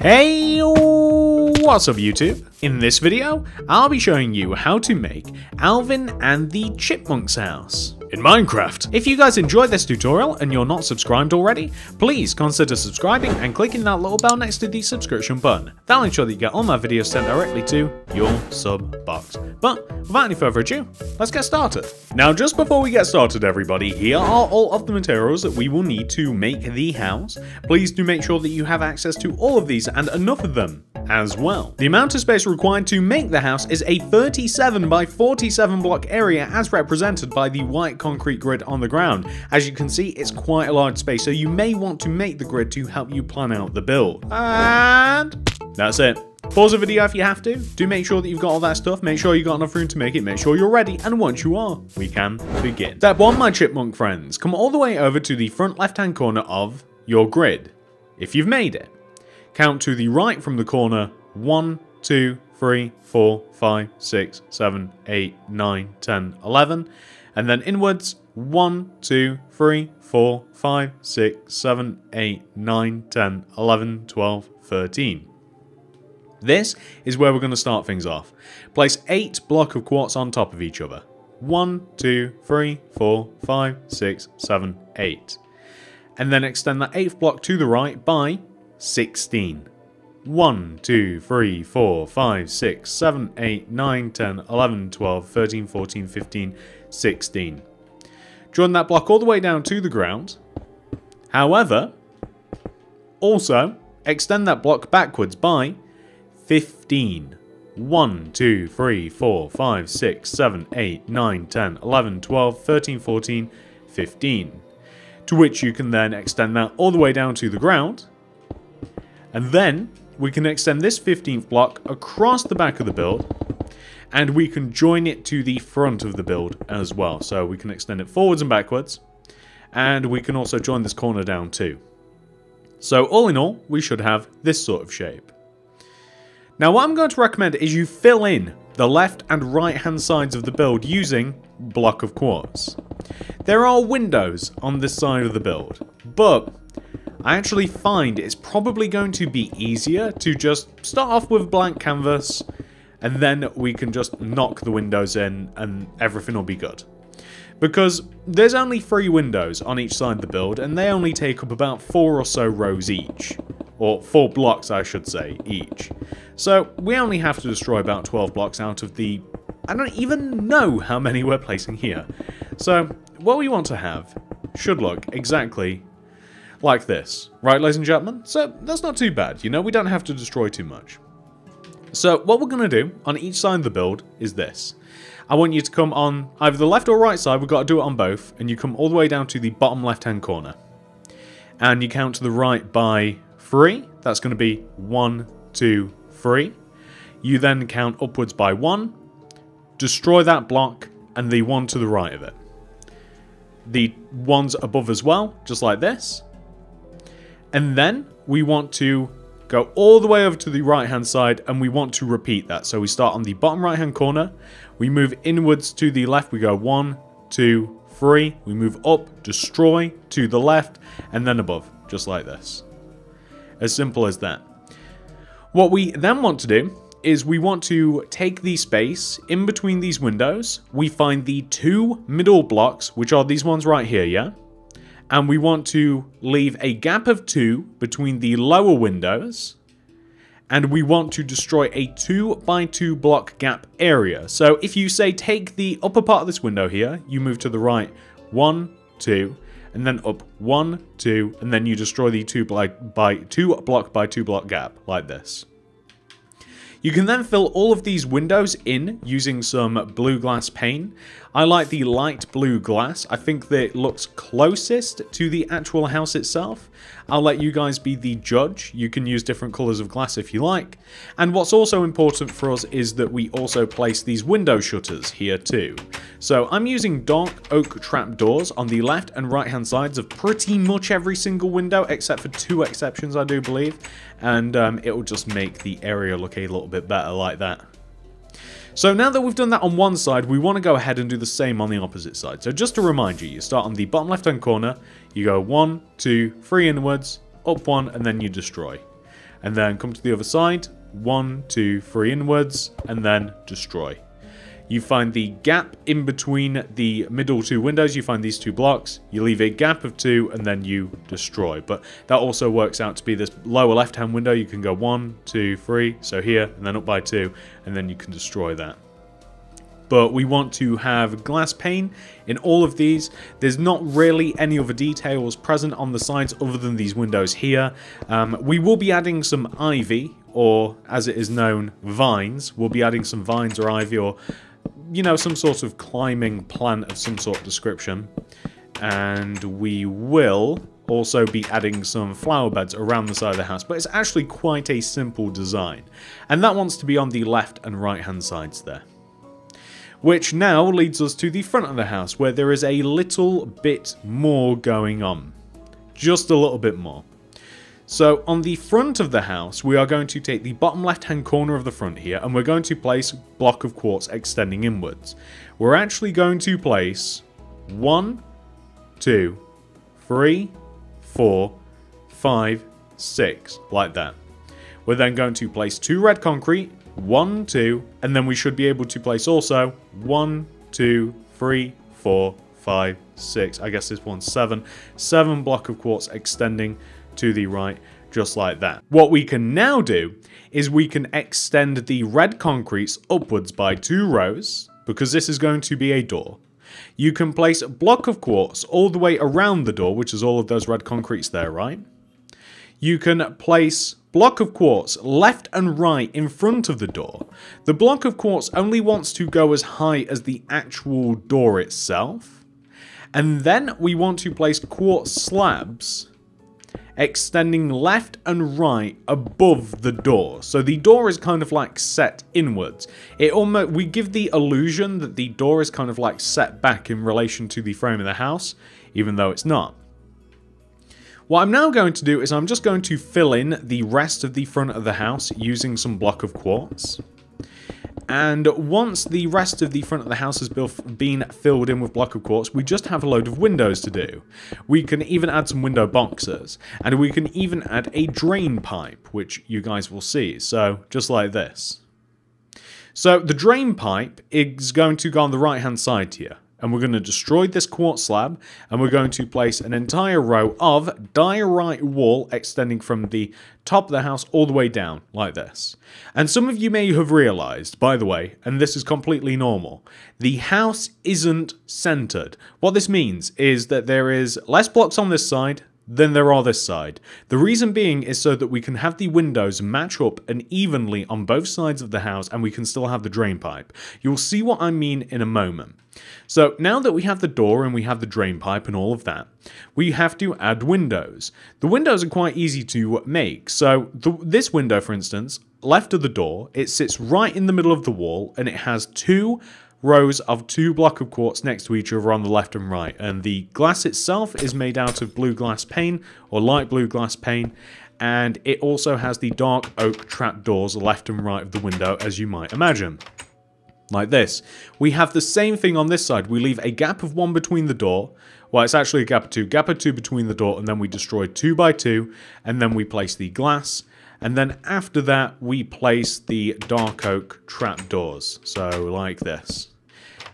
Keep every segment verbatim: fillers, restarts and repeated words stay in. Hey, what's up YouTube? In this video, I'll be showing you how to make Alvin and the Chipmunks house in Minecraft. If you guys enjoyed this tutorial and you're not subscribed already, please consider subscribing and clicking that little bell next to the subscription button. That'll ensure that you get all my videos sent directly to your sub box. But without any further ado, let's get started. Now, just before we get started everybody, here are all of the materials that we will need to make the house. Please do make sure that you have access to all of these and enough of them as well. The amount of space required to make the house is a thirty-seven by forty-seven block area as represented by the white concrete grid on the ground. As you can see, it's quite a large space, so you may want to make the grid to help you plan out the build. And that's it. Pause the video if you have to. Do make sure that you've got all that stuff. Make sure you've got enough room to make it. Make sure you're ready. And once you are, we can begin. Step one, my chipmunk friends. Come all the way over to the front left-hand corner of your grid. If you've made it, count to the right from the corner. One, two, three, four, five, six, seven, eight, nine, ten, eleven. And then inwards. One, two, three, four, five, six, seven, eight, nine, ten, eleven, twelve, thirteen. This is where we're going to start things off. Place eight blocks of quartz on top of each other. One, two, three, four, five, six, seven, eight. And then extend that eighth block to the right by sixteen. one, two, three, four, five, six, seven, eight, nine, ten, eleven, twelve, thirteen, fourteen, fifteen, sixteen. Join that block all the way down to the ground. However, also extend that block backwards by fifteen. one, two, three, four, five, six, seven, eight, nine, ten, eleven, twelve, thirteen, fourteen, fifteen. To which you can then extend that all the way down to the ground. And then we can extend this fifteenth block across the back of the build. And we can join it to the front of the build as well. So we can extend it forwards and backwards. And we can also join this corner down too. So all in all, we should have this sort of shape. Now what I'm going to recommend is you fill in the left and right hand sides of the build using block of quartz. There are windows on this side of the build, but I actually find it's probably going to be easier to just start off with blank canvas and then we can just knock the windows in and everything will be good. Because there's only three windows on each side of the build and they only take up about four or so rows each. Or four blocks, I should say, each. So we only have to destroy about twelve blocks out of the... I don't even know how many we're placing here. So what we want to have should look exactly like this. Right, ladies and gentlemen? So that's not too bad, you know? We don't have to destroy too much. So what we're going to do on each side of the build is this. I want you to come on either the left or right side. We've got to do it on both. And you come all the way down to the bottom left-hand corner. And you count to the right by... three, that's going to be one, two, three. You then count upwards by one, destroy that block, and the one to the right of it. The ones above as well, just like this. And then we want to go all the way over to the right-hand side, and we want to repeat that. So we start on the bottom right-hand corner, we move inwards to the left, we go one, two, three. We move up, destroy, to the left, and then above, just like this. As simple as that. What we then want to do is we want to take the space in between these windows. We find the two middle blocks, which are these ones right here, yeah? And we want to leave a gap of two between the lower windows. And we want to destroy a two by two block gap area. So if you say take the upper part of this window here, you move to the right one, two, and then up one, two, and then you destroy the two by, by two block by two block gap, like this. You can then fill all of these windows in using some blue glass pane. I like the light blue glass. I think that it looks closest to the actual house itself. I'll let you guys be the judge. You can use different colors of glass if you like. And what's also important for us is that we also place these window shutters here too. So I'm using dark oak trap doors on the left and right hand sides of pretty much every single window except for two exceptions, I do believe. And um, it will just make the area look a little bit better like that. So now that we've done that on one side, we want to go ahead and do the same on the opposite side. So just to remind you, you start on the bottom left-hand corner, you go one, two, three inwards, up one, and then you destroy. and then come to the other side, one, two, three inwards, and then destroy. You find the gap in between the middle two windows, you find these two blocks, you leave a gap of two, and then you destroy. But that also works out to be this lower left-hand window. You can go one, two, three, so here, and then up by two, and then you can destroy that. But we want to have glass pane in all of these. There's not really any other details present on the sides other than these windows here. Um, we will be adding some ivy, or as it is known, vines. We'll be adding some vines or ivy or, you know, some sort of climbing plant of some sort of description. And we will also be adding some flower beds around the side of the house. But it's actually quite a simple design. And that wants to be on the left and right hand sides there. Which now leads us to the front of the house, where there is a little bit more going on. Just a little bit more. So on the front of the house, we are going to take the bottom left-hand corner of the front here, and we're going to place a block of quartz extending inwards. We're actually going to place one, two, three, four, five, six, like that. We're then going to place two red concrete, one, two, and then we should be able to place also one, two, three, four, five, six. I guess this one's seven. Seven block of quartz extending to the right, just like that. What we can now do is we can extend the red concretes upwards by two rows, because this is going to be a door. You can place a block of quartz all the way around the door, which is all of those red concretes there, right? You can place block of quartz left and right in front of the door. The block of quartz only wants to go as high as the actual door itself. And then we want to place quartz slabs extending left and right above the door. So the door is kind of like set inwards. It almost, we give the illusion that the door is kind of like set back in relation to the frame of the house, even though it's not. What I'm now going to do is I'm just going to fill in the rest of the front of the house using some block of quartz. And once the rest of the front of the house has been filled in with block of quartz, we just have a load of windows to do. We can even add some window boxes, and we can even add a drain pipe, which you guys will see, so just like this. So the drain pipe is going to go on the right hand side here, and we're going to destroy this quartz slab, and we're going to place an entire row of diorite wall extending from the top of the house all the way down, like this. And some of you may have realized, by the way, and this is completely normal, the house isn't centered. What this means is that there is less blocks on this side than there are this side. The reason being is so that we can have the windows match up and evenly on both sides of the house, and we can still have the drain pipe. You'll see what I mean in a moment. So now that we have the door and we have the drain pipe and all of that, we have to add windows. The windows are quite easy to make. So th- this window, for instance, left of the door, it sits right in the middle of the wall, and it has two rows of two block of quartz next to each other on the left and right, and the glass itself is made out of blue glass pane or light blue glass pane, and it also has the dark oak trapdoors left and right of the window, as you might imagine. Like this. We have the same thing on this side. We leave a gap of one between the door. Well, it's actually a gap of two. Gap of two between the door, and then we destroy two by two, and then we place the glass. And then after that, we place the dark oak trapdoors. So like this.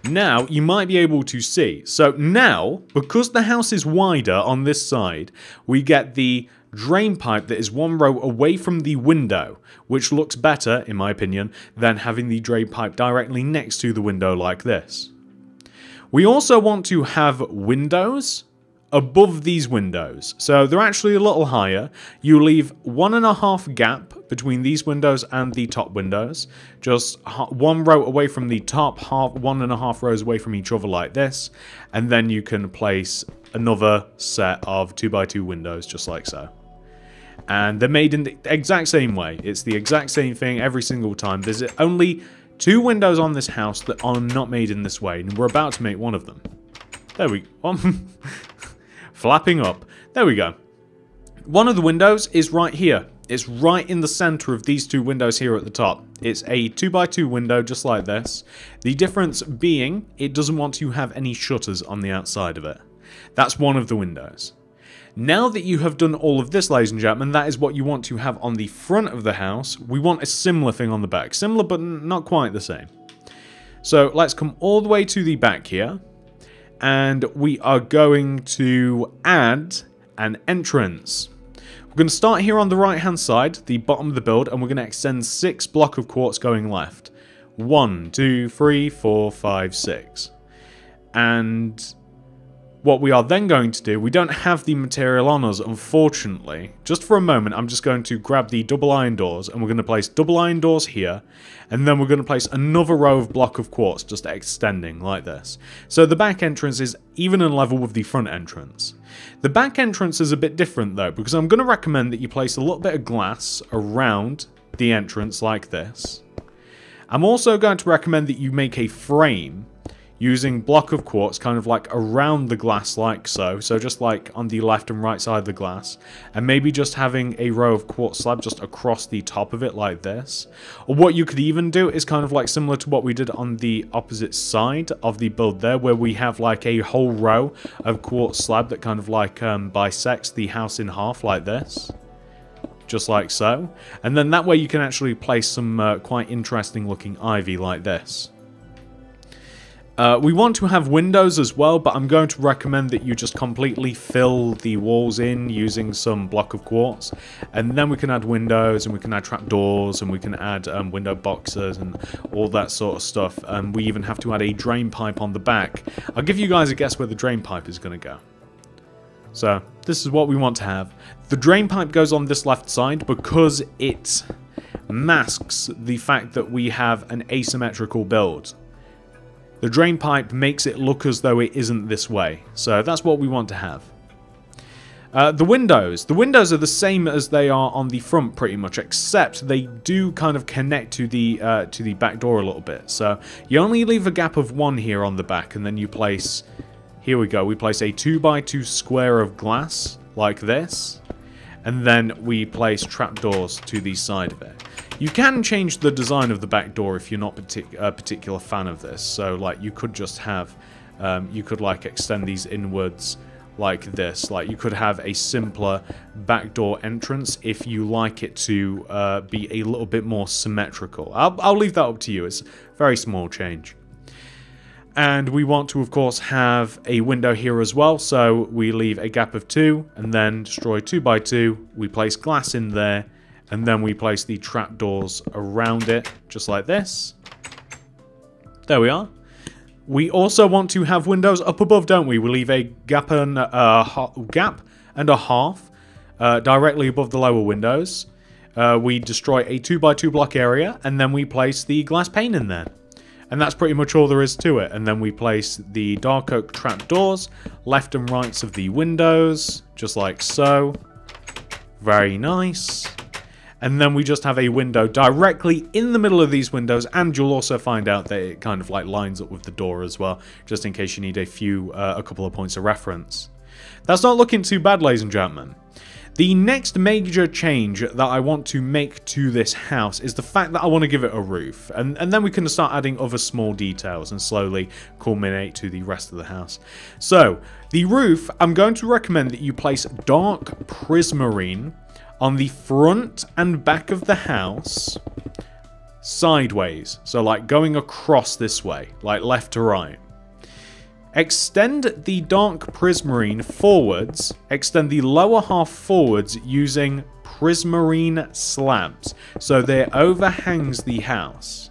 Now, you might be able to see. So now, because the house is wider on this side, we get the drain pipe that is one row away from the window, which looks better, in my opinion, than having the drain pipe directly next to the window like this. We also want to have windows above these windows, so they're actually a little higher. You leave one and a half gap between these windows and the top windows, just one row away from the top, half, one and a half rows away from each other like this, and then you can place another set of two by two windows just like so. And they're made in the exact same way. It's the exact same thing every single time. There's only two windows on this house that are not made in this way, and we're about to make one of them. There we go. Flapping up. There we go. One of the windows is right here. It's right in the center of these two windows here at the top. It's a two by two window just like this. The difference being it doesn't want to have any shutters on the outside of it. That's one of the windows. Now that you have done all of this, ladies and gentlemen, that is what you want to have on the front of the house. We want a similar thing on the back. Similar, but not quite the same. So let's come all the way to the back here. And we are going to add an entrance. We're going to start here on the right-hand side, the bottom of the build, and we're going to extend six blocks of quartz going left. One, two, three, four, five, six. And what we are then going to do, we don't have the material on us, unfortunately. Just for a moment, I'm just going to grab the double iron doors, and we're going to place double iron doors here, and then we're going to place another row of block of quartz, just extending like this. So the back entrance is even on level with the front entrance. The back entrance is a bit different, though, because I'm going to recommend that you place a little bit of glass around the entrance like this. I'm also going to recommend that you make a frame using block of quartz kind of like around the glass like so. So just like on the left and right side of the glass. And maybe just having a row of quartz slab just across the top of it like this. Or what you could even do is kind of like similar to what we did on the opposite side of the build there, where we have like a whole row of quartz slab that kind of like um, bisects the house in half like this. Just like so. And then that way you can actually place some uh, quite interesting looking ivy like this. Uh, we want to have windows as well, but I'm going to recommend that you just completely fill the walls in using some block of quartz. And then we can add windows, and we can add trapdoors, and we can add um, window boxes, and all that sort of stuff. And we even have to add a drain pipe on the back. I'll give you guys a guess where the drain pipe is going to go. So, this is what we want to have. The drain pipe goes on this left side because it masks the fact that we have an asymmetrical build. The drain pipe makes it look as though it isn't this way. So that's what we want to have. Uh, the windows. The windows are the same as they are on the front pretty much, except they do kind of connect to the, uh, to the back door a little bit. So you only leave a gap of one here on the back, and then you place... Here we go. We place a two by two square of glass like this. And then we place trapdoors to the side of it. You can change the design of the back door if you're not partic- a particular fan of this. So, like, you could just have, um, you could, like, extend these inwards like this. Like, you could have a simpler back door entrance if you like it to uh, be a little bit more symmetrical. I'll, I'll leave that up to you. It's a very small change. And we want to, of course, have a window here as well. So we leave a gap of two and then destroy two by two. We place glass in there. And then we place the trapdoors around it, just like this. There we are. We also want to have windows up above, don't we? We leave a gap and a, gap and a half uh, directly above the lower windows. Uh, we destroy a two by two block area, and then we place the glass pane in there. And that's pretty much all there is to it. And then we place the dark oak trapdoors left and right of the windows, just like so. Very nice. And then we just have a window directly in the middle of these windows, and you'll also find out that it kind of like lines up with the door as well, just in case you need a few, uh, a couple of points of reference. That's not looking too bad, ladies and gentlemen. The next major change that I want to make to this house is the fact that I want to give it a roof. And, and then we can start adding other small details and slowly culminate to the rest of the house. So, the roof, I'm going to recommend that you place dark prismarine on the front and back of the house, sideways. So, like, going across this way, like left to right. Extend the dark prismarine forwards. Extend the lower half forwards using prismarine slabs. So, there overhangs the house.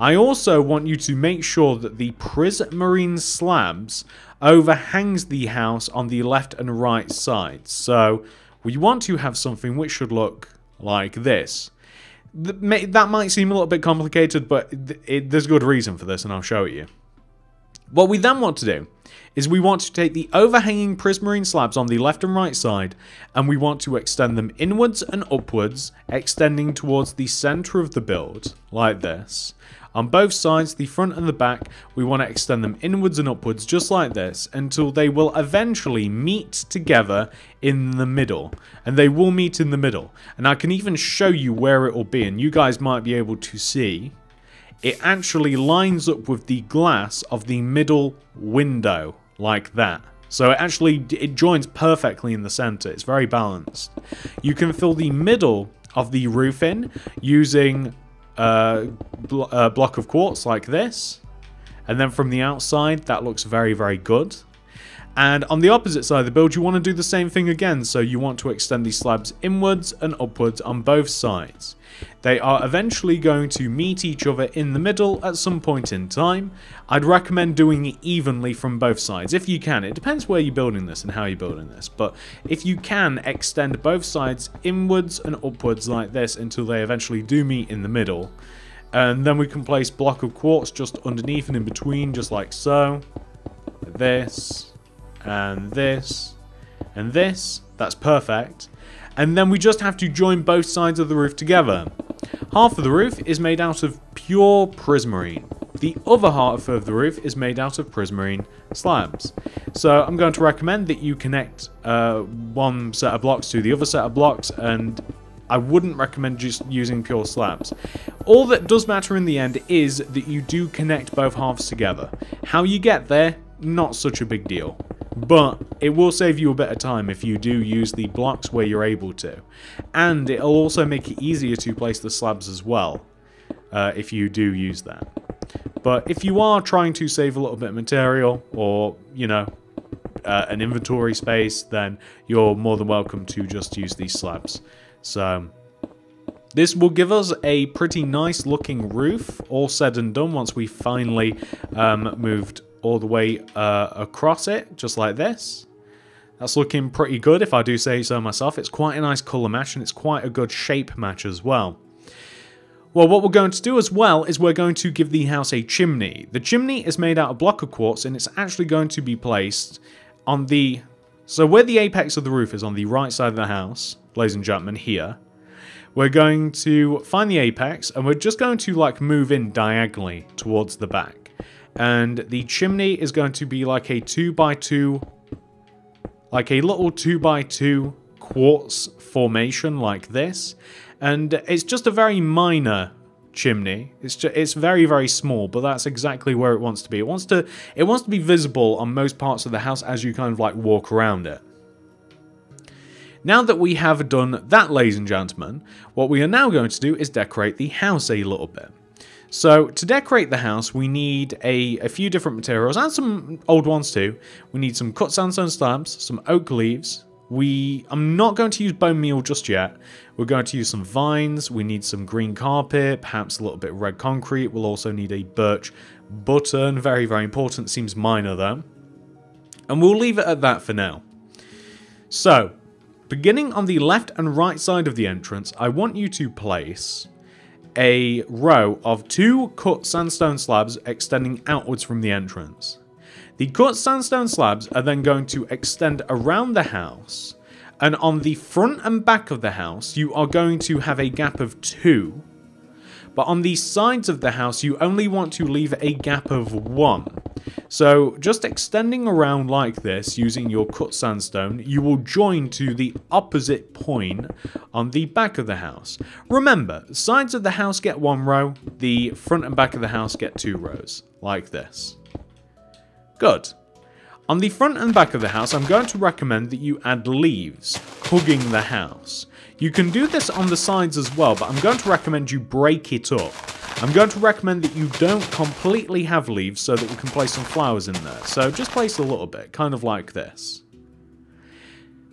I also want you to make sure that the prismarine slabs overhangs the house on the left and right sides. So, we want to have something which should look like this. That might seem a little bit complicated, but it, there's good reason for this, and I'll show it you. What we then want to do is we want to take the overhanging prismarine slabs on the left and right side, and we want to extend them inwards and upwards, extending towards the center of the build, like this. On both sides, the front and the back, we want to extend them inwards and upwards, just like this, until they will eventually meet together in the middle. And they will meet in the middle. And I can even show you where it will be, and you guys might be able to see. It actually lines up with the glass of the middle window, like that. So it actually it joins perfectly in the center. It's very balanced. You can fill the middle of the roof in using a, bl a block of quartz like this. And then from the outside, that looks very, very good. And on the opposite side of the build, you want to do the same thing again. So you want to extend these slabs inwards and upwards on both sides. They are eventually going to meet each other in the middle at some point in time. I'd recommend doing it evenly from both sides if you can. It depends where you're building this and how you're building this. But if you can, extend both sides inwards and upwards like this until they eventually do meet in the middle. And then we can place a block of quartz just underneath and in between, just like so. This. And this, and this, that's perfect. And then we just have to join both sides of the roof together. Half of the roof is made out of pure prismarine. The other half of the roof is made out of prismarine slabs. So I'm going to recommend that you connect uh, one set of blocks to the other set of blocks, and I wouldn't recommend just using pure slabs. All that does matter in the end is that you do connect both halves together. How you get there, not such a big deal. But it will save you a bit of time if you do use the blocks where you're able to. And it'll also make it easier to place the slabs as well, uh, if you do use that. But if you are trying to save a little bit of material or, you know, uh, an inventory space, then you're more than welcome to just use these slabs. So this will give us a pretty nice looking roof, all said and done, once we finally um, moved on all the way uh, across it, just like this. That's looking pretty good, if I do say so myself. It's quite a nice colour match, and it's quite a good shape match as well. Well, what we're going to do as well is we're going to give the house a chimney. The chimney is made out of block of quartz, and it's actually going to be placed on the... So where the apex of the roof is, on the right side of the house, ladies and gentlemen, here. We're going to find the apex, and we're just going to, like, move in diagonally towards the back. And the chimney is going to be like a two by two, like a little two by two quartz formation like this. And it's just a very minor chimney. It's just, it's very, very small, but that's exactly where it wants to be. It wants to, it wants to be visible on most parts of the house as you kind of like walk around it. Now that we have done that, ladies and gentlemen, what we are now going to do is decorate the house a little bit. So, to decorate the house, we need a, a few different materials, and some old ones too. We need some cut sandstone slabs, some oak leaves. We, I'm not going to use bone meal just yet. We're going to use some vines. We need some green carpet, perhaps a little bit of red concrete. We'll also need a birch button. Very, very important. Seems minor, though. And we'll leave it at that for now. So, beginning on the left and right side of the entrance, I want you to place a row of two cut sandstone slabs extending outwards from the entrance. The cut sandstone slabs are then going to extend around the house, and on the front and back of the house you are going to have a gap of two, but on the sides of the house you only want to leave a gap of one. So just extending around like this using your cut sandstone, you will join to the opposite point on the back of the house. Remember, sides of the house get one row, the front and back of the house get two rows, like this. Good. On the front and back of the house, I'm going to recommend that you add leaves, hugging the house. You can do this on the sides as well, but I'm going to recommend you break it up. I'm going to recommend that you don't completely have leaves so that we can place some flowers in there. So just place a little bit, kind of like this.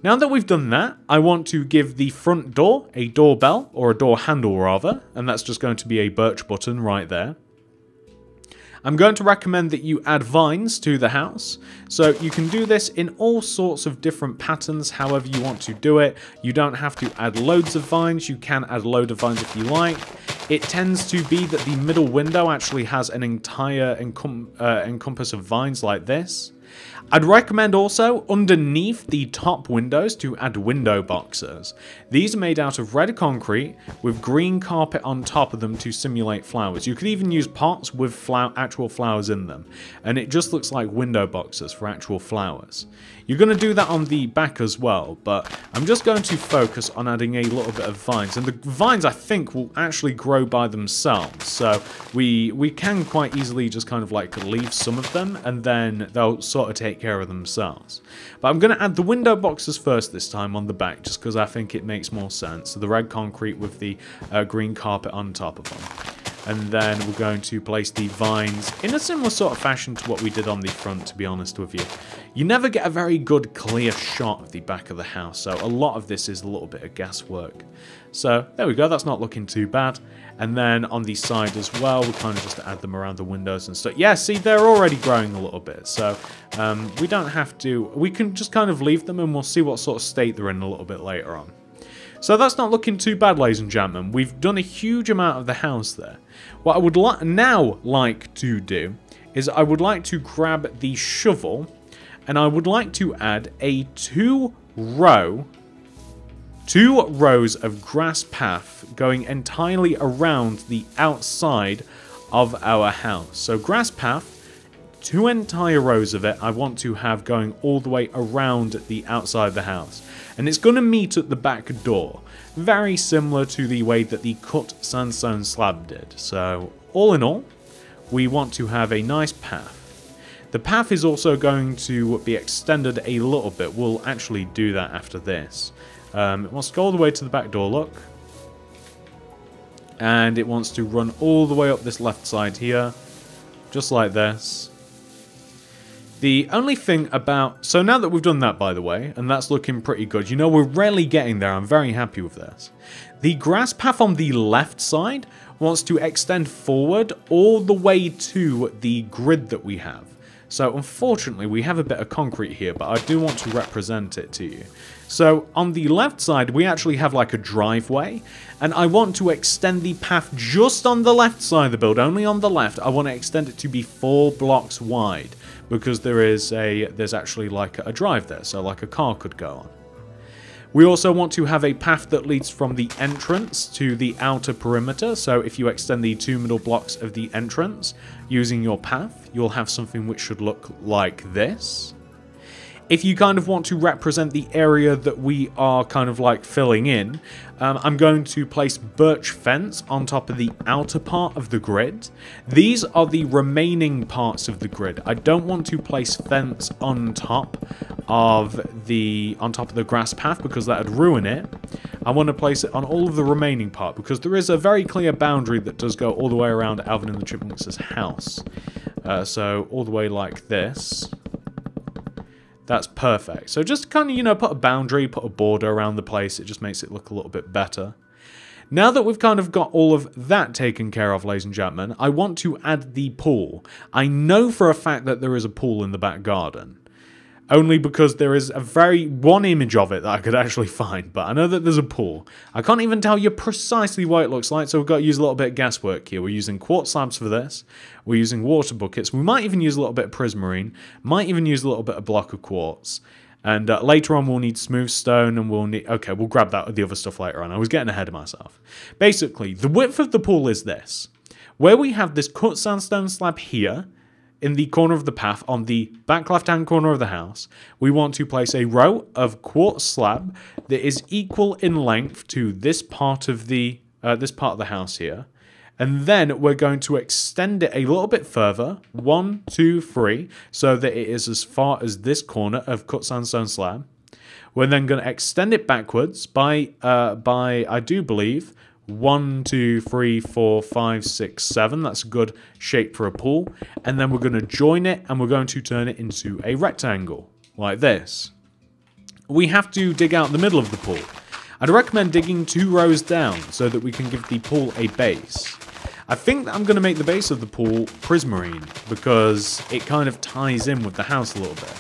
Now that we've done that, I want to give the front door a doorbell, or a door handle rather, and that's just going to be a birch button right there. I'm going to recommend that you add vines to the house. So you can do this in all sorts of different patterns, however you want to do it. You don't have to add loads of vines. You can add a load of vines if you like. It tends to be that the middle window actually has an entire encom uh, encompass of vines like this. I'd recommend also underneath the top windows to add window boxes. These are made out of red concrete with green carpet on top of them to simulate flowers. You could even use pots with flower, actual flowers in them, and it just looks like window boxes for actual flowers. You're going to do that on the back as well, but I'm just going to focus on adding a little bit of vines, and the vines I think will actually grow by themselves, so we we can quite easily just kind of like leave some of them, and then they'll sort sort of take care of themselves. But I'm going to add the window boxes first this time on the back, just because I think it makes more sense. So the red concrete with the uh, green carpet on top of them. And then we're going to place the vines in a similar sort of fashion to what we did on the front, to be honest with you. You never get a very good clear shot of the back of the house, so a lot of this is a little bit of guesswork. So there we go, that's not looking too bad. And then on the side as well, we kind of just add them around the windows and stuff. Yeah, see, they're already growing a little bit, so um, we don't have to... We can just kind of leave them and we'll see what sort of state they're in a little bit later on. So that's not looking too bad, ladies and gentlemen. We've done a huge amount of the house there. What I would li- now like to do is I would like to grab the shovel and I would like to add a two row, two rows of grass path going entirely around the outside of our house. So grass path, two entire rows of it I want to have going all the way around the outside of the house. And it's going to meet at the back door. Very similar to the way that the cut sandstone slab did. So, all in all, we want to have a nice path. The path is also going to be extended a little bit. We'll actually do that after this. Um, it wants to go all the way to the back door, look. And it wants to run all the way up this left side here. Just like this. The only thing about... So now that we've done that, by the way, and that's looking pretty good. You know, we're rarely getting there. I'm very happy with this. The grass path on the left side wants to extend forward all the way to the grid that we have. So, unfortunately, we have a bit of concrete here, but I do want to represent it to you. So, on the left side, we actually have like a driveway, and I want to extend the path just on the left side of the build, only on the left. I want to extend it to be four blocks wide, because there is a, there's actually like a drive there, so like a car could go on. We also want to have a path that leads from the entrance to the outer perimeter, so if you extend the two middle blocks of the entrance using your path, you'll have something which should look like this. If you kind of want to represent the area that we are kind of like filling in, um, I'm going to place birch fence on top of the outer part of the grid. These are the remaining parts of the grid. I don't want to place fence on top of the on top of the grass path because that would ruin it. I want to place it on all of the remaining part because there is a very clear boundary that does go all the way around Alvin and the Chipmunks' house. Uh, so all the way like this. That's perfect. So just kind of, you know, put a boundary, put a border around the place. It just makes it look a little bit better. Now that we've kind of got all of that taken care of, ladies and gentlemen, I want to add the pool. I know for a fact that there is a pool in the back garden. Only because there is a very one image of it that I could actually find. But I know that there's a pool. I can't even tell you precisely what it looks like. So we've got to use a little bit of guesswork here. We're using quartz slabs for this. We're using water buckets. We might even use a little bit of prismarine. Might even use a little bit of block of quartz. And uh, later on we'll need smooth stone and we'll need... Okay, we'll grab that the other stuff later on. I was getting ahead of myself. Basically, the width of the pool is this. Where we have this cut sandstone slab here... In the corner of the path, on the back left-hand corner of the house, we want to place a row of quartz slab that is equal in length to this part of the uh, this part of the house here, and then we're going to extend it a little bit further, one, two, three, so that it is as far as this corner of cut sandstone slab. We're then going to extend it backwards by uh, by I do believe. One, two, three, four, five, six, seven. That's a good shape for a pool. And then we're going to join it and we're going to turn it into a rectangle, like this. We have to dig out the middle of the pool. I'd recommend digging two rows down so that we can give the pool a base. I think that I'm going to make the base of the pool prismarine because it kind of ties in with the house a little bit.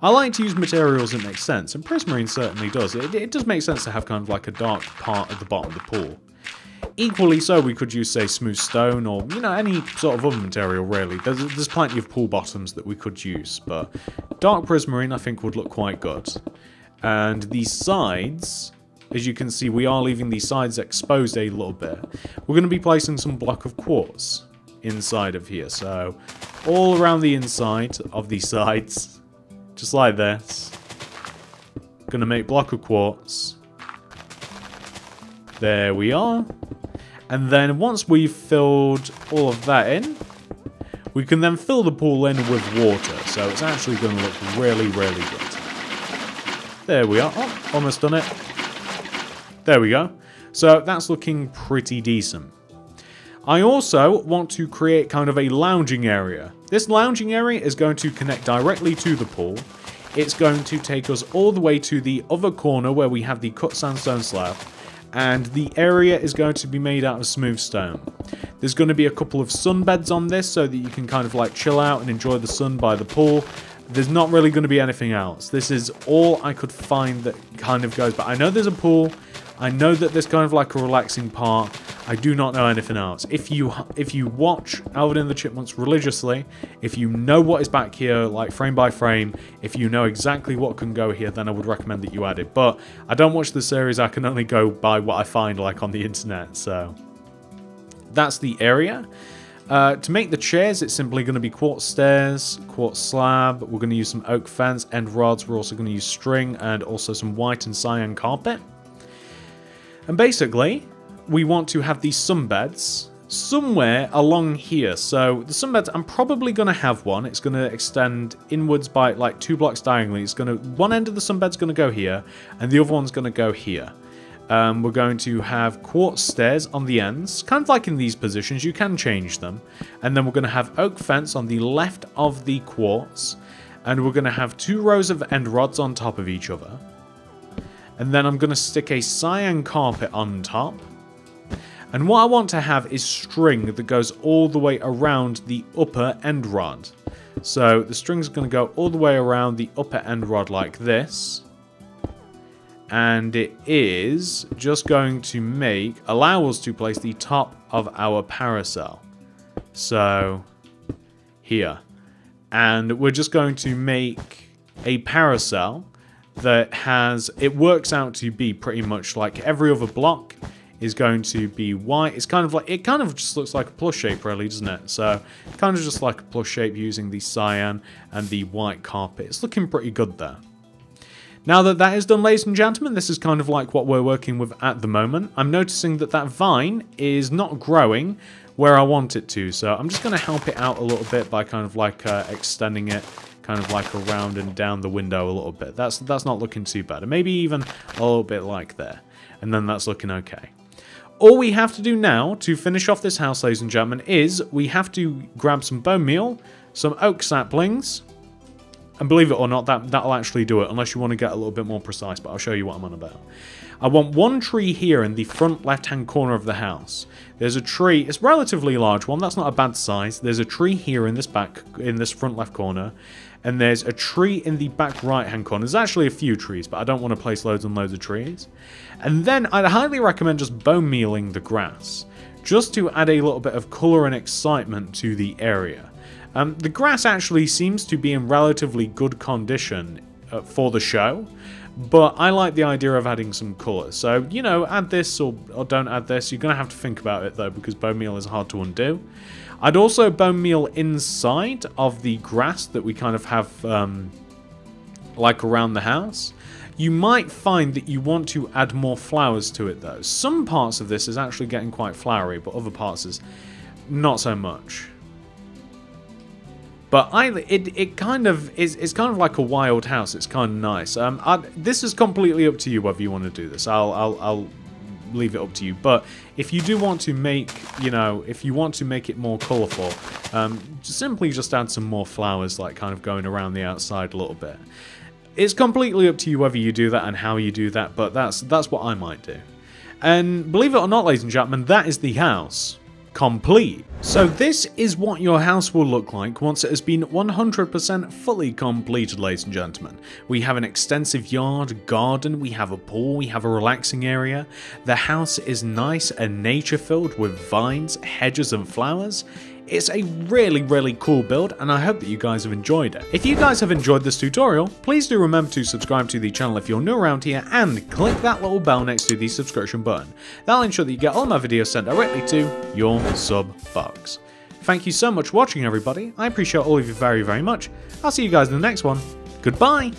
I like to use materials that make sense, and prismarine certainly does. It, it does make sense to have kind of like a dark part at the bottom of the pool. Equally so, we could use, say, smooth stone or, you know, any sort of other material, really. There's, there's plenty of pool bottoms that we could use, but dark prismarine, I think, would look quite good. And the sides, as you can see, we are leaving the sides exposed a little bit. We're going to be placing some block of quartz inside of here, so all around the inside of the sides, just like this. Going to make block of quartz. There we are. And then once we've filled all of that in, We can then fill the pool in with water, so it's actually going to look really, really good. There we are. Oh, almost done it. There we go. So that's looking pretty decent. I also want to create kind of a lounging area. This lounging area is going to connect directly to the pool. It's going to take us all the way to the other corner where we have the cut sandstone slab. And the area is going to be made out of smooth stone. There's going to be a couple of sunbeds on this so that you can kind of like chill out and enjoy the sun by the pool. There's not really going to be anything else. This is all I could find that kind of goes. But I know there's a pool. I know that there's kind of like a relaxing part. I do not know anything else. If you if you watch Alvin and the Chipmunks religiously, if you know what is back here, like frame by frame, if you know exactly what can go here, then I would recommend that you add it. But I don't watch the series. I can only go by what I find like on the internet. So that's the area. Uh, to make the chairs, it's simply going to be quartz stairs, quartz slab. We're going to use some oak fence, end rods. We're also going to use string and also some white and cyan carpet. And basically, we want to have these sunbeds somewhere along here. So the sunbeds, I'm probably going to have one. It's going to extend inwards by like two blocks diagonally. It's going to, one end of the sunbed's going to go here, and the other one's going to go here. Um, we're going to have quartz stairs on the ends, kind of like in these positions. You can change them. And then we're going to have oak fence on the left of the quartz. And we're going to have two rows of end rods on top of each other. And then I'm going to stick a cyan carpet on top. And what I want to have is string that goes all the way around the upper end rod. So the string's going to go all the way around the upper end rod like this. And it is just going to make, allow us to place the top of our carousel. So here. And we're just going to make a carousel that has, it works out to be pretty much like every other block is going to be white. It's kind of like, it kind of just looks like a plus shape really, doesn't it? So kind of just like a plus shape using the cyan and the white carpet. It's looking pretty good there. Now that that is done, ladies and gentlemen, this is kind of like what we're working with at the moment. I'm noticing that that vine is not growing where I want it to. So I'm just going to help it out a little bit by kind of like uh, extending it kind of like around and down the window a little bit. That's, that's not looking too bad. And maybe even a little bit like there. And then that's looking okay. All we have to do now to finish off this house, ladies and gentlemen, is we have to grab some bone meal, some oak saplings. And believe it or not, that, that'll actually do it, unless you want to get a little bit more precise, but I'll show you what I'm on about. I want one tree here in the front left-hand corner of the house. There's a tree, it's a relatively large one, that's not a bad size. There's a tree here in this back, in this front left corner, and there's a tree in the back right-hand corner. There's actually a few trees, but I don't want to place loads and loads of trees. And then I'd highly recommend just bone mealing the grass, just to add a little bit of colour and excitement to the area. Um, the grass actually seems to be in relatively good condition uh, for the show, but I like the idea of adding some colour. So, you know, add this or, or don't add this. You're going to have to think about it, though, because bone meal is hard to undo. I'd also bone meal inside of the grass that we kind of have, um, like, around the house. You might find that you want to add more flowers to it, though. Some parts of this is actually getting quite flowery, but other parts is not so much. But I, it, it kind of is, it's kind of like a wild house. It's kind of nice. Um, I, this is completely up to you whether you want to do this. I'll, I'll, I'll leave it up to you. But if you do want to make, you know, if you want to make it more colourful, um, just simply just add some more flowers, like kind of going around the outside a little bit. It's completely up to you whether you do that and how you do that. But that's that's what I might do. And believe it or not, ladies and gentlemen, that is the house. Complete. So this is what your house will look like once it has been one hundred percent fully completed, ladies and gentlemen. We have an extensive yard, garden, we have a pool, we have a relaxing area. The house is nice and nature-filled with vines, hedges and flowers. It's a really, really cool build, and I hope that you guys have enjoyed it. If you guys have enjoyed this tutorial, please do remember to subscribe to the channel if you're new around here, and click that little bell next to the subscription button. That'll ensure that you get all my videos sent directly to your sub box. Thank you so much for watching, everybody. I appreciate all of you very, very much. I'll see you guys in the next one. Goodbye!